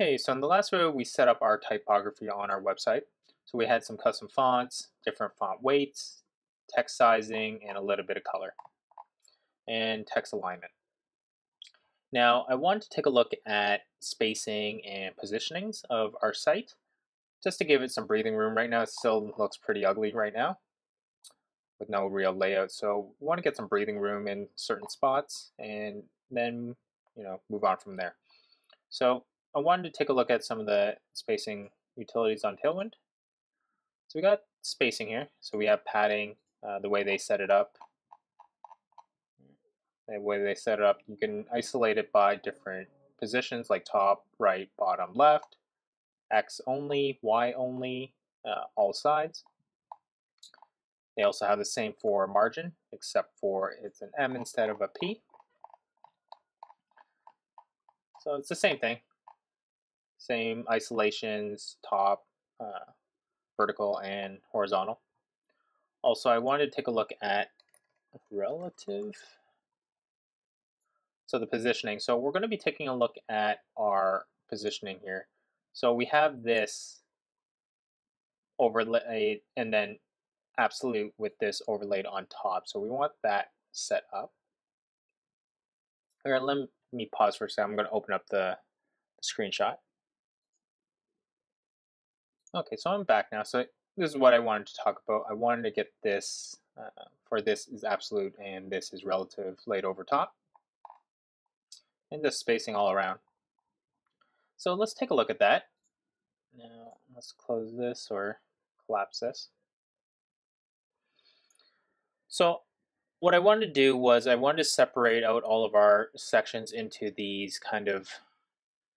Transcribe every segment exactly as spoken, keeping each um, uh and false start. Hey, so in the last video, we set up our typography on our website. So we had some custom fonts, different font weights, text sizing, and a little bit of color, and text alignment. Now, I want to take a look at spacing and positionings of our site, just to give it some breathing room. Right now, it still looks pretty ugly right now, with no real layout. So we want to get some breathing room in certain spots, and then you know move on from there. So I wanted to take a look at some of the spacing utilities on Tailwind. So we got spacing here. So we have padding, uh, the way they set it up. The way they set it up, you can isolate it by different positions like top, right, bottom, left, X only, Y only, uh, all sides. They also have the same for margin, except for it's an M instead of a P. So it's the same thing. Same isolations, top, uh, vertical, and horizontal. Also, I wanted to take a look at relative. So the positioning. So we're going to be taking a look at our positioning here. So we have this overlaid and then absolute with this overlaid on top. So we want that set up. All right, let me pause for a second. I'm going to open up the screenshot. Okay, so I'm back now. So this is what I wanted to talk about. I wanted to get this, uh, for this is absolute and this is relative laid over top. And just spacing all around. So let's take a look at that. Now let's close this or collapse this. So what I wanted to do was I wanted to separate out all of our sections into these kind of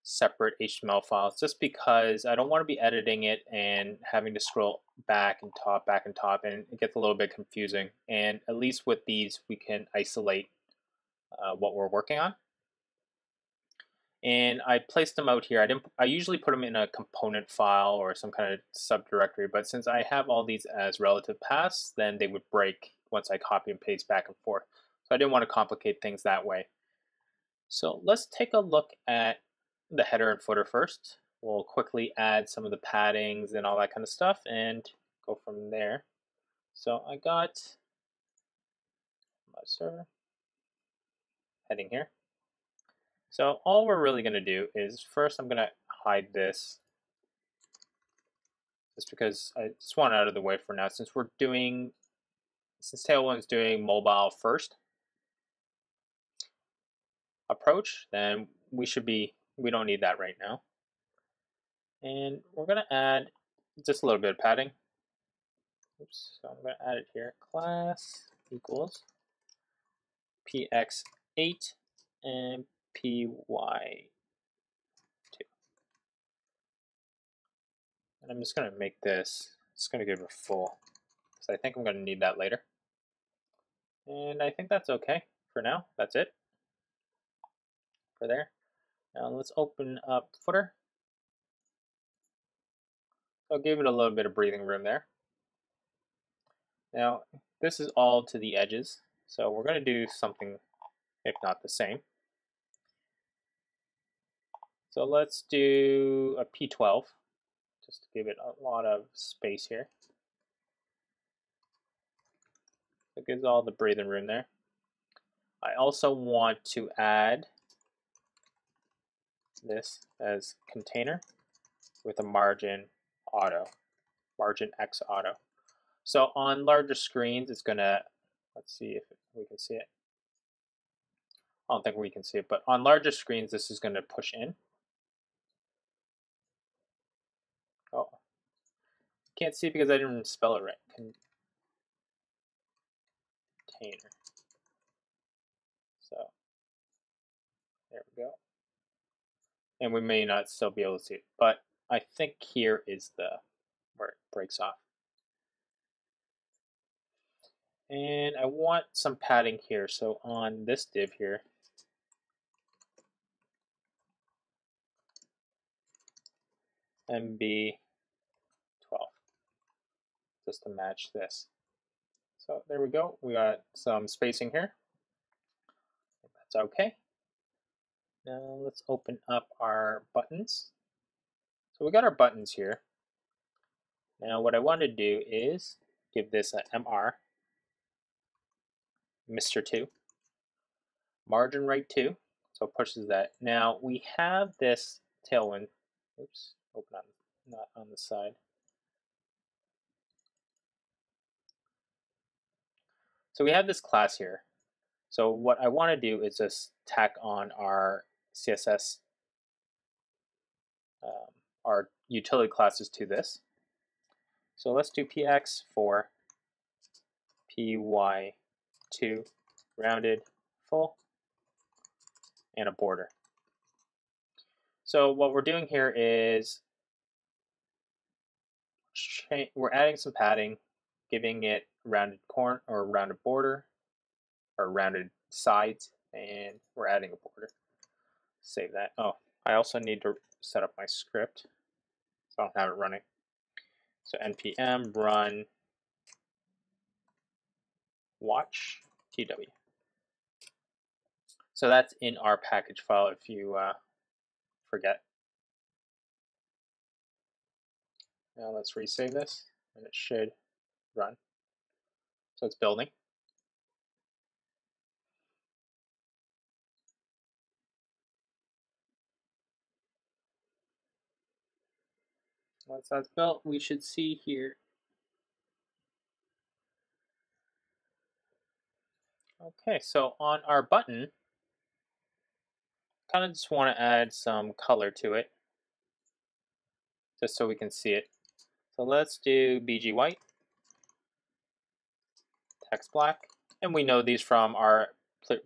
separate H T M L files, just because I don't want to be editing it and having to scroll back and top, back and top, and it gets a little bit confusing. And at least with these, we can isolate uh, what we're working on. And I placed them out here. I didn't. I usually put them in a component file or some kind of subdirectory, but since I have all these as relative paths, then they would break once I copy and paste back and forth. So I didn't want to complicate things that way. So let's take a look at the header and footer first. We'll quickly add some of the paddings and all that kind of stuff and go from there. So I got my server heading here. So all we're really going to do is first I'm going to hide this just because I just want it out of the way for now, since we're doing, since Tailwind's doing mobile first approach, then we should be we don't need that right now. And we're going to add just a little bit of padding. Oops, so I'm going to add it here. Class equals P X eight and P Y two. And I'm just going to make this, it's going to give it a full, because I think I'm going to need that later. And I think that's okay for now. That's it for there. Now let's open up footer. I'll give it a little bit of breathing room there. Now this is all to the edges, so we're going to do something if not the same. So let's do a P twelve just to give it a lot of space here. It gives all the breathing room there. I also want to add this as container with a margin auto, margin X auto. So on larger screens, it's gonna, let's see if we can see it. I don't think we can see it, but on larger screens, this is gonna push in. Oh, can't see because I didn't spell it right. Container. So there we go. And we may not still be able to see it, but I think here is the where it breaks off. And I want some padding here, so on this div here, M B twelve, just to match this. So there we go. We got some spacing here. That's okay. Now let's open up our buttons. So we got our buttons here. Now what I want to do is give this a M R, Mister two, margin right two, so it pushes that. Now we have this Tailwind, oops, open up, not on the side. So we have this class here. So what I want to do is just tack on our C S S, um, our utility classes to this. So let's do P X for P Y two rounded full and a border. So what we're doing here is we're adding some padding, giving it rounded corner or rounded border or rounded sides, and we're adding a border. Save that. Oh, I also need to set up my script, so I don't have it running. So N P M run watch T W. So that's in our package file if you uh, forget. Now let's resave this and it should run. So it's building. Once that's built, we should see here. Okay, so on our button, kind of just want to add some color to it, just so we can see it. So let's do B G white, text black, and we know these from our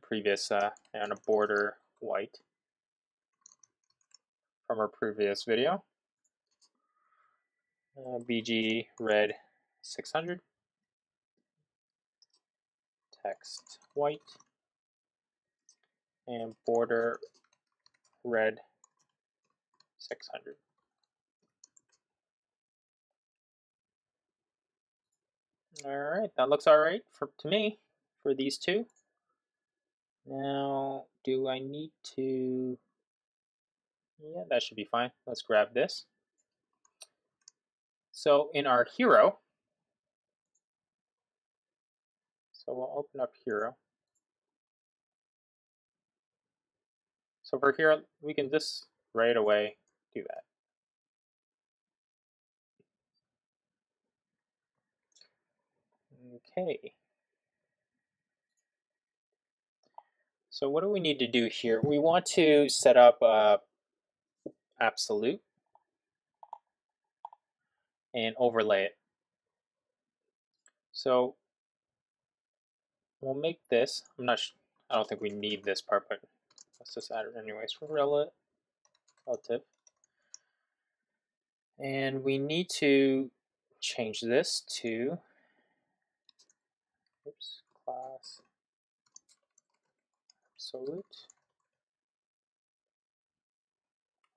previous uh, and a border white from our previous video. Uh, B G red six hundred, text white, and border red six hundred. All right, that looks all right for, to me for these two. Now, do I need to, yeah, that should be fine. Let's grab this. So in our hero, so we'll open up hero. So for here, we can just right away do that. Okay. So what do we need to do here? We want to set up uh, absolute and overlay it. So we'll make this, I'm not sure, I don't think we need this part, but let's just add it anyways for relative. And we need to change this to, oops, class absolute.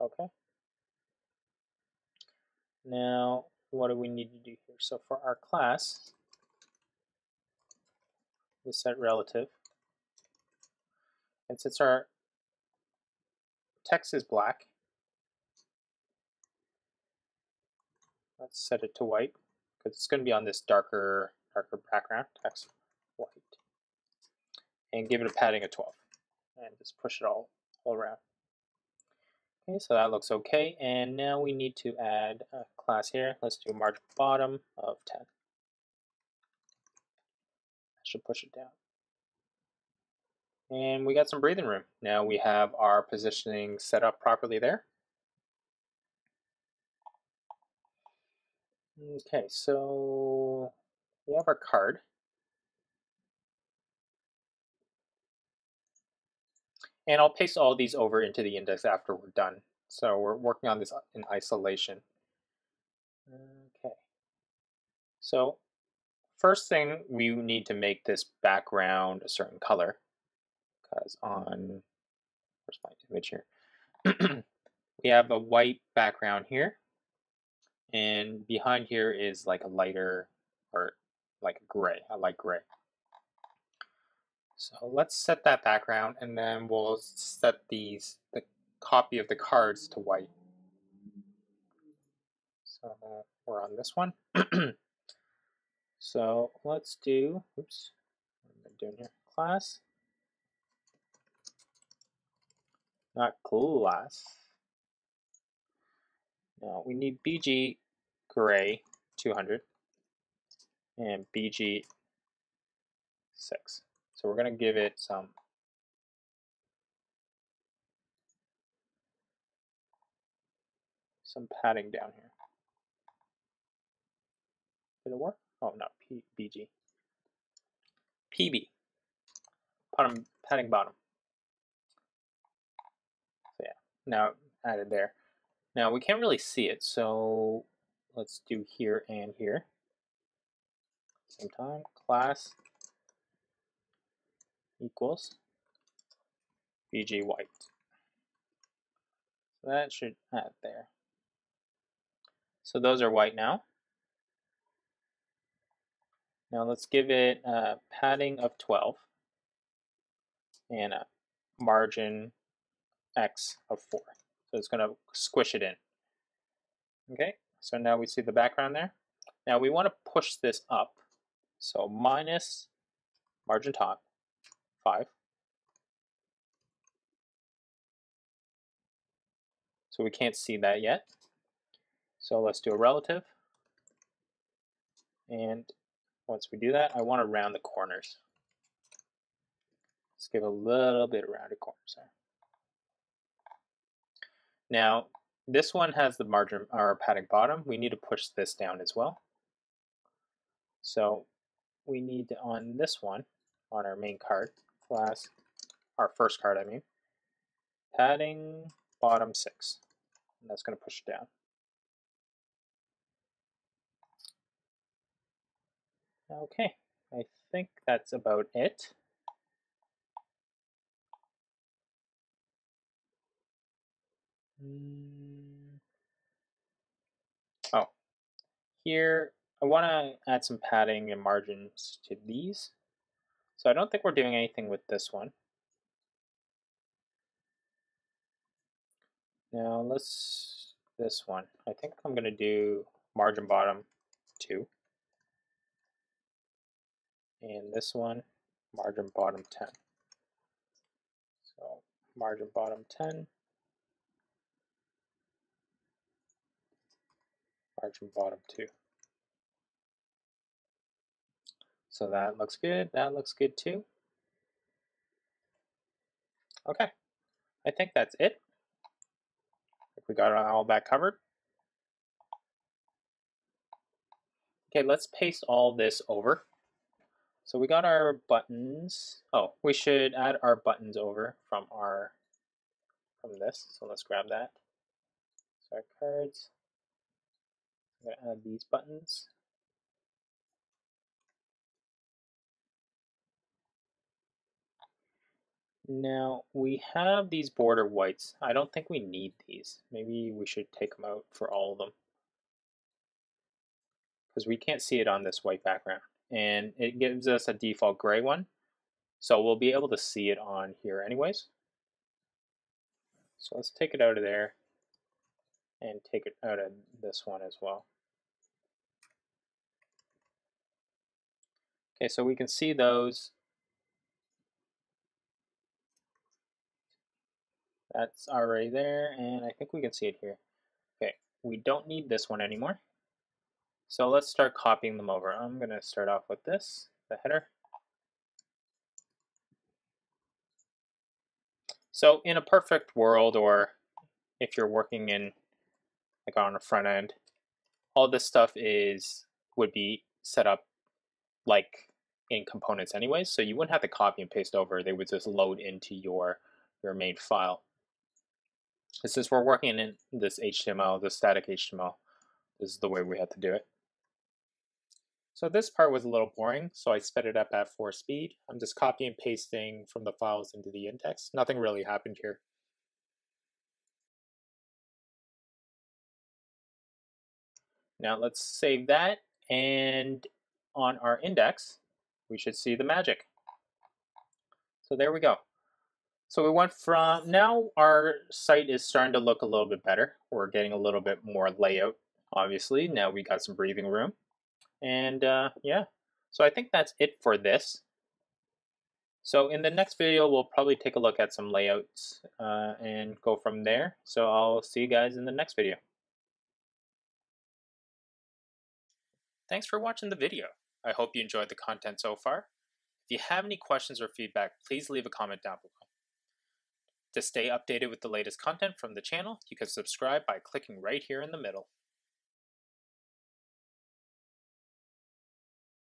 Okay. Now, what do we need to do here? So for our class, we set relative. And since our text is black, let's set it to white, because it's going to be on this darker, darker background, text white. And give it a padding of twelve. And just push it all, all around. Okay, so that looks okay. And now we need to add a class here. Let's do margin bottom of ten. I should push it down. And we got some breathing room. Now we have our positioning set up properly there. Okay, so we have our card. And I'll paste all these over into the index after we're done. So we're working on this in isolation. Okay. So first thing, we need to make this background a certain color. Because on, where's my image here? We have a white background here, and behind here is like a lighter or like a gray, a light gray. So let's set that background, and then we'll set these the copy of the cards to white. So we're on this one. So let's do, oops, what am I doing here? Class. Not class. Now we need B G gray two hundred and B G six. So we're going to give it some some padding down here. Did it work? Oh, no, P, B G. P B. Bottom, padding bottom. So yeah, now added there. Now we can't really see it, so let's do here and here. Same time, class equals B G white. So that should add there. So those are white now. Now let's give it a padding of twelve and a margin X of four. So it's going to squish it in. Okay, so now we see the background there. Now we want to push this up. So minus margin top five. So we can't see that yet. So let's do a relative, and once we do that, I want to round the corners. Let's give a little bit of rounded corners there. Now this one has the margin or padding bottom. We need to push this down as well. So we need to, on this one, on our main card class, our first card I mean, padding bottom six, and that's going to push it down. Okay, I think that's about it. Mm. Oh, here I want to add some padding and margins to these. So I don't think we're doing anything with this one. Now let's, this one, I think I'm going to do margin bottom two. And this one, margin bottom ten. So margin bottom ten, margin bottom two. So that looks good. That looks good too. Okay, I think that's it. If we got all that covered. Okay, let's paste all this over. So we got our buttons. Oh, we should add our buttons over from our from this. So let's grab that. So our cards. I'm gonna add these buttons. Now we have these border whites. I don't think we need these. Maybe we should take them out for all of them, because we can't see it on this white background. And it gives us a default gray one, so we'll be able to see it on here anyways. So let's take it out of there and take it out of this one as well. Okay, so we can see those. That's already there, and I think we can see it here. Okay, we don't need this one anymore. So let's start copying them over. I'm going to start off with this, the header. So in a perfect world, or if you're working in like on a front end, all this stuff is would be set up like in components anyways. So you wouldn't have to copy and paste over. They would just load into your, your main file. And since we're working in this H T M L, this static H T M L, this is the way we had to do it. So this part was a little boring, so I sped it up at four speed. I'm just copying and pasting from the files into the index. Nothing really happened here. Now let's save that, and on our index, we should see the magic. So there we go. So we went from, now our site is starting to look a little bit better. We're getting a little bit more layout obviously. Now we got some breathing room. And uh, yeah, so I think that's it for this. So in the next video, we'll probably take a look at some layouts uh, and go from there. So I'll see you guys in the next video. Thanks for watching the video. I hope you enjoyed the content so far. If you have any questions or feedback, please leave a comment down below. To stay updated with the latest content from the channel, you can subscribe by clicking right here in the middle.